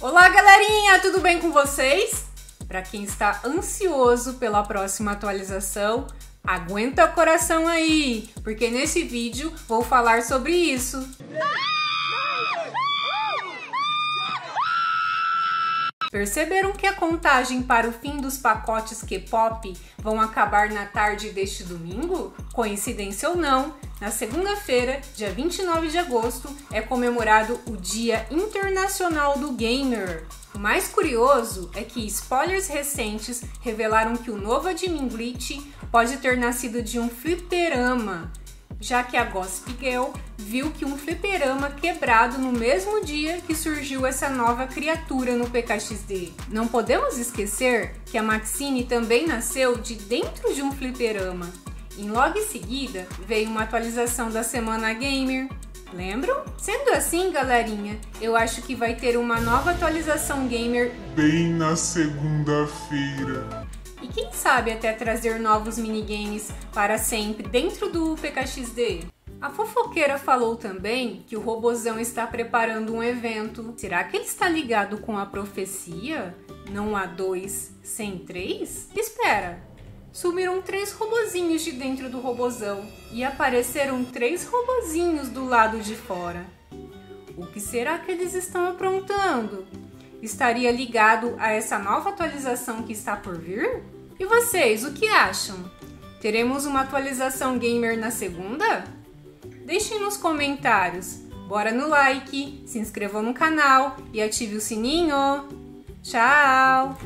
Olá, galerinha! Tudo bem com vocês? Para quem está ansioso pela próxima atualização, aguenta o coração aí, porque nesse vídeo vou falar sobre isso. Perceberam que a contagem para o fim dos pacotes K-pop vão acabar na tarde deste domingo? Coincidência ou não, na segunda-feira, dia 29 de agosto, é comemorado o Dia Internacional do Gamer. O mais curioso é que spoilers recentes revelaram que o novo Admin Glitch pode ter nascido de um fliperama, já que a Gossip Girl viu que um fliperama quebrado no mesmo dia que surgiu essa nova criatura no PKXD. Não podemos esquecer que a Maxine também nasceu de dentro de um fliperama. E logo em seguida veio uma atualização da Semana Gamer. Lembram? Sendo assim, galerinha, eu acho que vai ter uma nova atualização gamer bem na segunda-feira. E quem sabe até trazer novos minigames para sempre dentro do PKXD. A fofoqueira falou também que o robozão está preparando um evento. Será que ele está ligado com a profecia? Não há dois sem três? Espera! Sumiram três robozinhos de dentro do robozão e apareceram três robozinhos do lado de fora. O que será que eles estão aprontando? Estaria ligado a essa nova atualização que está por vir? E vocês, o que acham? Teremos uma atualização gamer na segunda? Deixem nos comentários, bora no like, se inscrevam no canal e ative o sininho! Tchau!